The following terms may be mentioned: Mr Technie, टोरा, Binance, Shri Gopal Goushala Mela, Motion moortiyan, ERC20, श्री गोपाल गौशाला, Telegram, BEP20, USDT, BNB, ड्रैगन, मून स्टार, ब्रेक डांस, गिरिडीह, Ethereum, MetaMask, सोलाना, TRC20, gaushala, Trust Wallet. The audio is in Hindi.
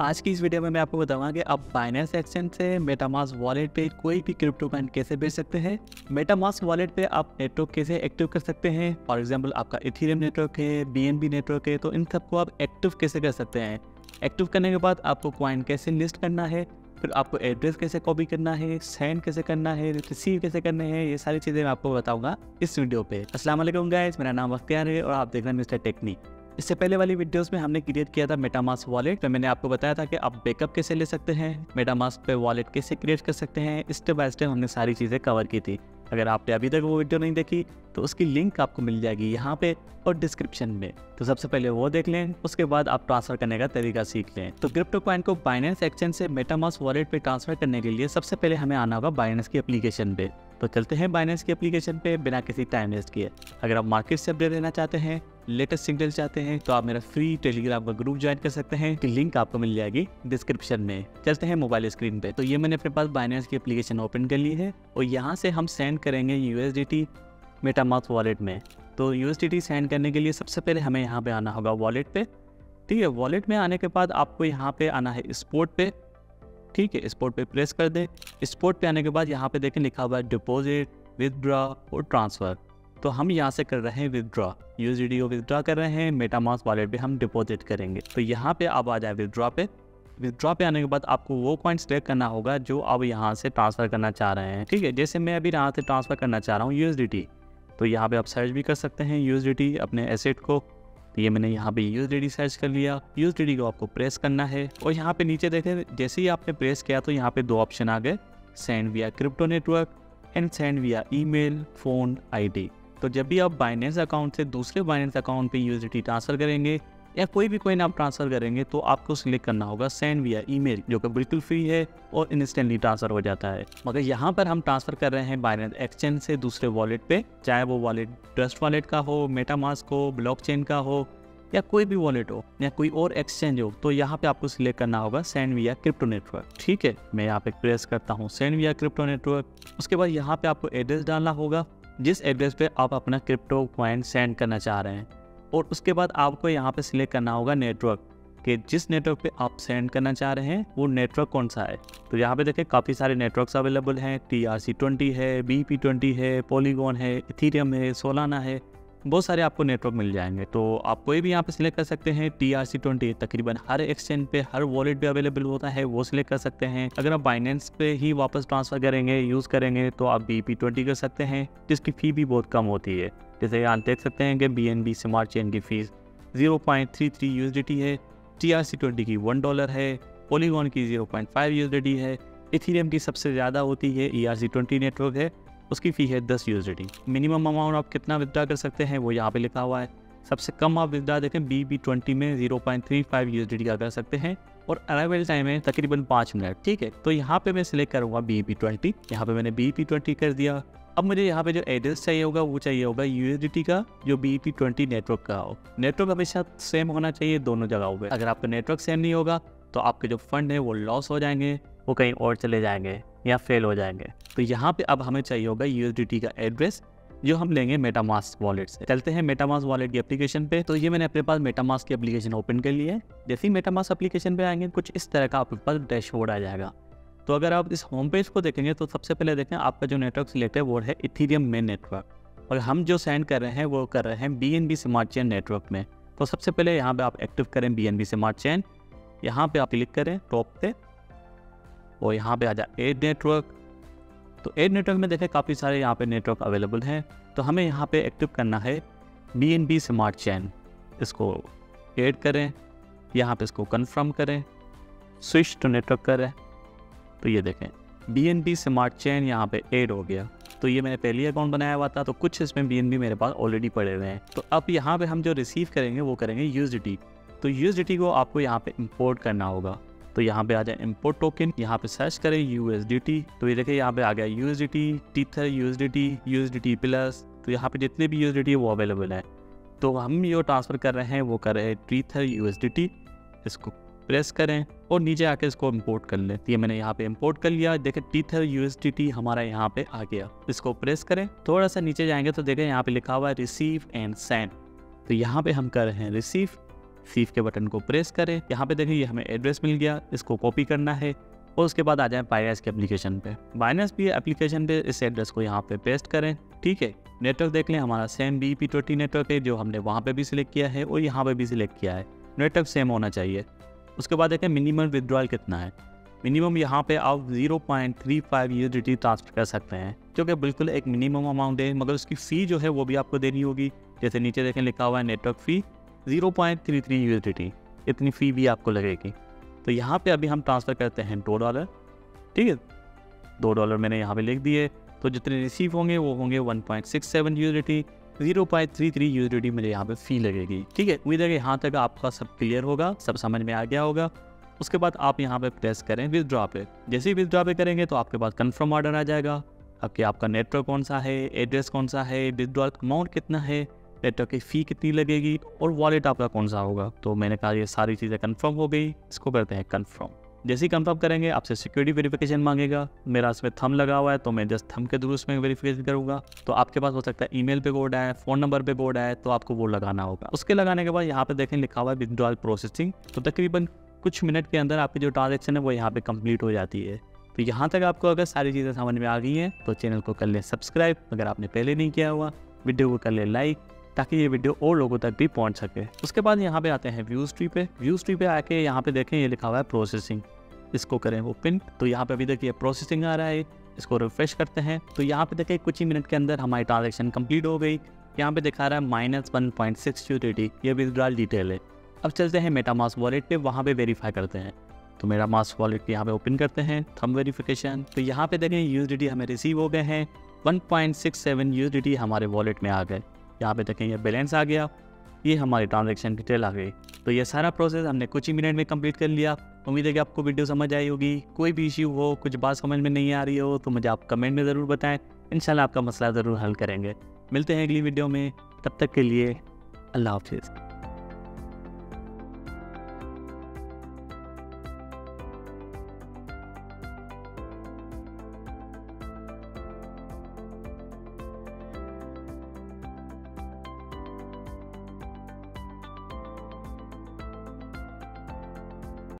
आज की इस वीडियो में मैं आपको बताऊंगा कि आप बाइनेंस एक्सचेंज से मेटामास्क वॉलेट पे कोई भी क्रिप्टो कॉइन कैसे बेच सकते हैं, मेटामास्क वॉलेट पे आप नेटवर्क कैसे एक्टिव कर सकते हैं। फॉर एग्जांपल आपका इथेरियम नेटवर्क है, बीएनबी नेटवर्क है, तो इन सबको आप एक्टिव कैसे कर सकते हैं। एक्टिव करने के बाद आपको कॉइन कैसे लिस्ट करना है, फिर आपको एड्रेस कैसे कॉपी करना है, सेंड कैसे करना है, रिसीव कैसे करने हैं, ये सारी चीज़ें मैं आपको बताऊंगा इस वीडियो पे। अस्सलाम वालेकुम गाइस, मेरा नाम अख्तियार है और आप देख रहे हैं मिस्टर टेक्नी। इससे पहले वाली वीडियोस में हमने क्रिएट किया था मेटामास्क वॉलेट, तो मैंने आपको बताया था कि आप बैकअप कैसे ले सकते हैं, मेटामास्क पे वॉलेट कैसे क्रिएट कर सकते हैं। स्टेप बाय स्टेप हमने सारी चीज़ें कवर की थी। अगर आपने अभी तक वो वीडियो नहीं देखी तो उसकी लिंक आपको मिल जाएगी यहाँ पे और डिस्क्रिप्शन में, तो सबसे पहले वो देख लें, उसके बाद आप ट्रांसफर करने का तरीका सीख लें। तो क्रिप्टो कॉइन को बाइनेंस एक्सचेंज से मेटामास्क वॉलेट पे ट्रांसफर करने के लिए सबसे पहले हमें आना होगा बाइनेंस की एप्लीकेशन पे। तो चलते हैं बाइनेंस की एप्लीकेशन पे बिना किसी टाइम वेस्ट किए। अगर आप मार्केट से अपडेट लेना चाहते हैं, लेटेस्ट सिग्नल चाहते हैं, तो आप मेरा फ्री टेलीग्राम का ग्रुप ज्वाइन कर सकते हैं, लिंक आपको मिल जाएगी डिस्क्रिप्शन में। चलते हैं मोबाइल स्क्रीन पे। तो ये मैंने अपने पास बाइनेंस की एप्लीकेशन ओपन कर ली है और यहाँ से हम सेंड करेंगे USDT मेटामास्क वॉलेट में। तो USDT सेंड करने के लिए सबसे पहले हमें यहाँ पे आना होगा वॉलेट पे, ठीक है। वॉलेट में आने के बाद आपको यहाँ पे आना है स्पोर्ट पे, ठीक है। स्पोर्ट पे प्रेस कर दे। स्पोर्ट पे आने के बाद यहाँ पे देखें लिखा हुआ है डिपॉजिट, विदड्रॉ और ट्रांसफ़र। तो हम यहाँ से कर रहे हैं विदड्रॉ, USDT को विदड्रॉ कर रहे हैं, मेटामास्क वॉलेट पे हम डिपॉजिट करेंगे। तो यहाँ पे आप आ जाए विदड्रॉ पे। विदड्रॉ पे आने के बाद आपको वो कॉइन सेलेक्ट करना होगा जो आप यहाँ से ट्रांसफ़र करना चाह रहे हैं, ठीक है। जैसे मैं अभी यहाँ से ट्रांसफ़र करना चाह रहा हूँ USDT, तो यहाँ पे आप सर्च भी कर सकते हैं USDT अपने एसेट को। तो ये मैंने यहाँ पे USDT सर्च कर लिया। USDT को आपको प्रेस करना है और यहाँ पे नीचे देखें जैसे ही आपने प्रेस किया तो यहाँ पे दो ऑप्शन आ गए, send via crypto network and send via email phone ID. तो जब भी आप बाइनेंस अकाउंट से दूसरे बाइनेंस अकाउंट पे USDT ट्रांसफ़र करेंगे या कोई भी कॉइन आप ट्रांसफ़र करेंगे तो आपको सिलेक्ट करना होगा सेंड विया ईमेल, जो कि बिल्कुल फ्री है और इंस्टेंटली ट्रांसफ़र हो जाता है। मगर यहाँ पर हम ट्रांसफ़र कर रहे हैं बाइनेंस एक्सचेंज से दूसरे वॉलेट पे, चाहे वो वॉलेट ट्रस्ट वॉलेट का हो, मेटामास्क हो, ब्लॉकचेन का हो या कोई भी वॉलेट हो या कोई और एक्सचेंज हो। तो यहाँ पे आपको सिलेक्ट करना होगा सेंड विया क्रिप्टो नेटवर्क, ठीक है। मैं यहाँ पे प्रेस करता हूँ सेंड विया क्रिप्टो नेटवर्क। उसके बाद यहाँ पे आपको एड्रेस डालना होगा जिस एड्रेस पे आप अपना क्रिप्टो कॉइन सेंड करना चाह रहे हैं, और उसके बाद आपको यहाँ पे सिलेक्ट करना होगा नेटवर्क कि जिस नेटवर्क पे आप सेंड करना चाह रहे हैं वो नेटवर्क कौन सा है। तो यहाँ पे देखें काफ़ी सारे नेटवर्क्स अवेलेबल हैं, TRC20 है, BEP20 है, पॉलीगॉन है, इथेरियम है, सोलाना है, बहुत सारे आपको नेटवर्क मिल जाएंगे। तो आप कोई भी यहाँ पे सिलेक्ट कर सकते हैं। TRC20 तकरीबन हर एक्सचेंज पे, हर वॉलेट पे अवेलेबल होता है, वो सिलेक्ट कर सकते हैं। अगर आप बाइनेंस पे ही वापस ट्रांसफ़र करेंगे, यूज़ करेंगे, तो आप BEP20 कर सकते हैं, जिसकी फ़ी भी बहुत कम होती है। जैसे आप देख सकते हैं कि BNB स्मार्ट चेन की फ़ीस 0.33 USDT है, TRC20 की $1 है, पॉलीगॉन की 0.5 USDT है, इथेरियम की सबसे ज़्यादा होती है ERC20 नेटवर्क है, उसकी फ़ी है 10 USDT। मिनिमम अमाउंट आप कितना विदड्रा कर सकते हैं वो यहाँ पे लिखा हुआ है। सबसे कम आप विदड्रा देखें BEP20 में 0.35 USDT का कर सकते हैं और अराइवल टाइम है तकरीबन 5 मिनट, ठीक है। तो यहाँ पे मैं सिलेक्ट करूँगा BEP20, यहाँ पे मैंने BEP20 कर दिया। अब मुझे यहाँ पे जो एड्रेस चाहिए होगा वो चाहिए होगा USDT का जो BEP20 नेटवर्क का हो। नेटवर्क हमेशा सेम होना चाहिए दोनों जगहों पर। अगर आपका नेटवर्क सेम नहीं होगा तो आपके जो फंड है वो लॉस हो जाएंगे, वो कहीं और चले जाएंगे या फेल हो जाएंगे। तो यहाँ पे अब हमें चाहिए होगा USDT का एड्रेस जो हम लेंगे मेटामास्क वॉलेट से। चलते हैं मेटामास्क वॉलेट की एप्लीकेशन पे। तो ये मैंने अपने पास मेटामास्क की एप्लीकेशन ओपन कर ली है। जैसे ही मेटामास्क एप्लीकेशन पे आएंगे कुछ इस तरह का आपके पास डैशबोर्ड आ जाएगा। तो अगर आप इस होम पेज को देखेंगे तो सबसे पहले देखें आपका जो नेटवर्क सिलेक्ट है वो है इथेरियम में नेटवर्क, और हम जो सेंड कर रहे हैं वो कर रहे हैं BNB स्मार्ट चेन नेटवर्क में। तो सबसे पहले यहाँ पर आप एक्टिव करें BNB स्मार्ट चेन, यहाँ पर आप क्लिक करें टॉप पे और यहाँ पे आ जाए एड नेटवर्क। तो एड नेटवर्क में देखें काफ़ी सारे यहाँ पे नेटवर्क अवेलेबल हैं। तो हमें यहाँ पे एक्टिव करना है BNB स्मार्ट चैन, इसको ऐड करें, यहाँ पे इसको कंफर्म करें, स्विच टू नेटवर्क करें। तो ये देखें BNB स्मार्ट चैन यहाँ पे ऐड हो गया। तो ये मैंने पहले अकाउंट बनाया हुआ था, तो कुछ इसमें BNB मेरे पास ऑलरेडी पड़े हुए हैं। तो अब यहाँ पर हम जो रिसीव करेंगे वो करेंगे USDT। तो USDT को आपको यहाँ पर इम्पोर्ट करना होगा। तो यहाँ पे आ जाए इम्पोर्ट टोकन, यहाँ पे सर्च करें USDT। तो ये देखिए यहाँ पे आ गया USDT tether USDT USDT plus. तो यहाँ पे जितने भी USDT वो अवेलेबल है। तो हम जो ट्रांसफ़र कर रहे हैं वो कर रहे हैं टीथर USDT। इसको प्रेस करें और नीचे आके इसको इम्पोर्ट कर लें। ये मैंने यहाँ पे इम्पोर्ट कर लिया। देखें टीथर USDT हमारा यहाँ पे आ गया। इसको प्रेस करें, थोड़ा सा नीचे जाएंगे तो देखें यहाँ पे लिखा हुआ है रिसीव एंड सेंड। तो यहाँ पे हम कर रहे हैं रिसीव, सीव के बटन को प्रेस करें। यहाँ पे देखिए हमें एड्रेस मिल गया, इसको कॉपी करना है और उसके बाद आ जाए बाइनेंस के एप्लीकेशन पे। बाइनेंस भी एप्लीकेशन पे इस एड्रेस को यहाँ पे पेस्ट करें। ठीक है, नेटवर्क देख लें हमारा सेम BEP20 नेटवर्क है जो हमने वहाँ पे भी सिलेक्ट किया है और यहाँ पे भी सिलेक्ट किया है, नेटवर्क सेम होना चाहिए। उसके बाद देखें मिनिमम विदड्रॉल कितना है। मिनिमम यहाँ पे आप 0.35 USDT ट्रांसफर कर सकते हैं जो कि बिल्कुल एक मिनिमम अमाउंट है, मगर उसकी फ़ी जो है वो भी आपको देनी होगी। जैसे नीचे देखें लिखा हुआ है नेटवर्क फ़ी 0.33 USDT, इतनी फ़ी भी आपको लगेगी। तो यहाँ पे अभी हम ट्रांसफ़र करते हैं $2। ठीक है, $2 मैंने यहाँ पे लिख दिए। तो जितने रिसीव होंगे वो होंगे 1.67 USDT, 0.33 USDT मुझे यहाँ पे फ़ी लगेगी। ठीक है, उम्मीद है कि यहाँ तक आपका सब क्लियर होगा, सब समझ में आ गया होगा। उसके बाद आप यहाँ पे प्रेस करें विदड्रॉ पे। जैसे ही विदड्रॉ पे करेंगे तो आपके पास कन्फर्म ऑर्डर आ जाएगा कि आपका नेटवर्क कौन सा है, एड्रेस कौन सा है, विदड्रॉल अमाउंट कितना है, नेटवर्क की फ़ी कितनी लगेगी और वॉलेट आपका कौन सा होगा। तो मैंने कहा ये सारी चीज़ें कंफर्म हो गई, इसको करते हैं कंफर्म। जैसे ही कंफर्म करेंगे आपसे सिक्योरिटी वेरिफिकेशन मांगेगा। मेरा इसमें थंब लगा हुआ है तो मैं जस्ट थंब के थ्रू उसमें वेरिफिकेशन करूँगा। तो आपके पास हो सकता है ईमेल पे कोड आए, फ़ोन नंबर पे कोड आए, तो आपको वो लगाना होगा। उसके लगाने के बाद यहाँ पर देखें लिखा हुआ है विदड्रॉल प्रोसेसिंग। तो तकरीबन कुछ मिनट के अंदर आपकी जो ट्रांजेक्शन है वो यहाँ पर कम्प्लीट हो जाती है। तो यहाँ तक आपको अगर सारी चीज़ें समझ में आ गई हैं तो चैनल को कर लें सब्सक्राइब अगर आपने पहले नहीं किया हुआ, वीडियो को कर लें लाइक ताकि ये वीडियो और लोगों तक भी पहुंच सके। उसके बाद यहाँ पे आते हैं व्यूज़ ट्री पे। व्यूज़ ट्री पे आके यहाँ पे देखें ये लिखा हुआ है प्रोसेसिंग, इसको करें ओपन। तो यहाँ पे अभी देखिए प्रोसेसिंग आ रहा है, इसको रिफ्रेश करते हैं। तो यहाँ पे देखिए कुछ ही मिनट के अंदर हमारी ट्रांजेक्शन कंप्लीट हो गई। यहाँ पे दिखा रहा है -1.6 USDT, ये विदड्रॉल डिटेल है। अब चलते हैं मेटामास्क वॉलेट पर, वहाँ पर वेरीफाई करते हैं। तो मेटामास्क वॉलेट यहाँ पर ओपन करते हैं, थंब वेरीफिकेशन। तो यहाँ पे देखें USDT हमें रिसीव हो गए हैं, 1.67 USDT हमारे वॉलेट में आ गए। यहाँ पे देखें ये बैलेंस आ गया, ये हमारी ट्रांजैक्शन डिटेल आ गई। तो ये सारा प्रोसेस हमने कुछ ही मिनट में कंप्लीट कर लिया। उम्मीद है कि आपको वीडियो समझ आई होगी। कोई भी इश्यू हो, कुछ बात समझ में नहीं आ रही हो तो मुझे आप कमेंट में ज़रूर बताएं, इंशाल्लाह आपका मसला ज़रूर हल करेंगे। मिलते हैं अगली वीडियो में, तब तक के लिए अल्लाह हाफिज़।